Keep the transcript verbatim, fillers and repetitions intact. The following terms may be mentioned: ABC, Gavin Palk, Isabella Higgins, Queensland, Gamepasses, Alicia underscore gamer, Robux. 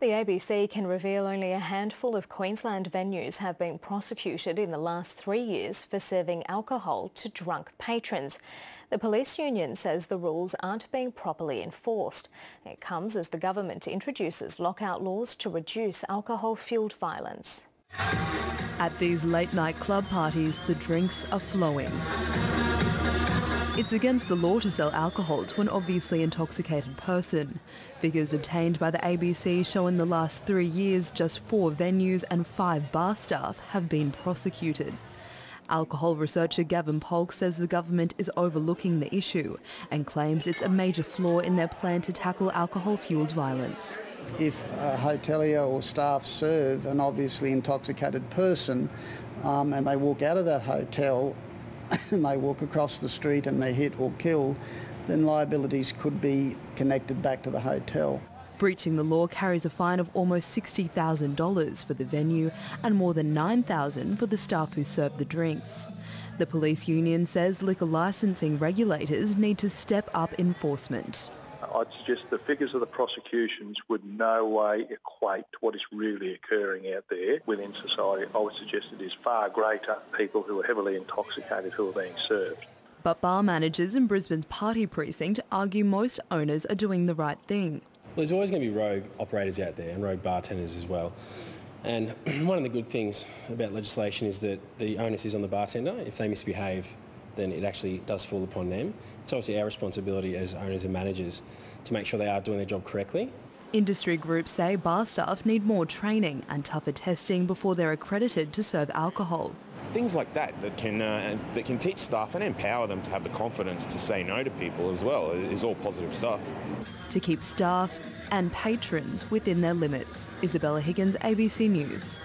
The A B C can reveal only a handful of Queensland venues have been prosecuted in the last three years for serving alcohol to drunk patrons. The police union says the rules aren't being properly enforced. It comes as the government introduces lockout laws to reduce alcohol-fuelled violence. At these late-night club parties, the drinks are flowing. It's against the law to sell alcohol to an obviously intoxicated person. Figures obtained by the A B C show in the last three years just four venues and five bar staff have been prosecuted. Alcohol researcher Gavin Palk says the government is overlooking the issue and claims it's a major flaw in their plan to tackle alcohol-fuelled violence. If a hotelier or staff serve an obviously intoxicated person um, and they walk out of that hotel and they walk across the street and they're hit or killed, then liabilities could be connected back to the hotel. Breaching the law carries a fine of almost sixty thousand dollars for the venue and more than nine thousand dollars for the staff who served the drinks. The police union says liquor licensing regulators need to step up enforcement. I'd suggest the figures of the prosecutions would no way equate to what is really occurring out there within society. I would suggest it is far greater people who are heavily intoxicated who are being served. But bar managers in Brisbane's party precinct argue most owners are doing the right thing. Well, there's always going to be rogue operators out there and rogue bartenders as well. And one of the good things about legislation is that the onus is on the bartender. If they misbehave, then it actually does fall upon them. It's obviously our responsibility as owners and managers to make sure they are doing their job correctly. Industry groups say bar staff need more training and tougher testing before they're accredited to serve alcohol. Things like that that can, uh, that can teach staff and empower them to have the confidence to say no to people as well is all positive stuff. To keep staff and patrons within their limits. Isabella Higgins, A B C News.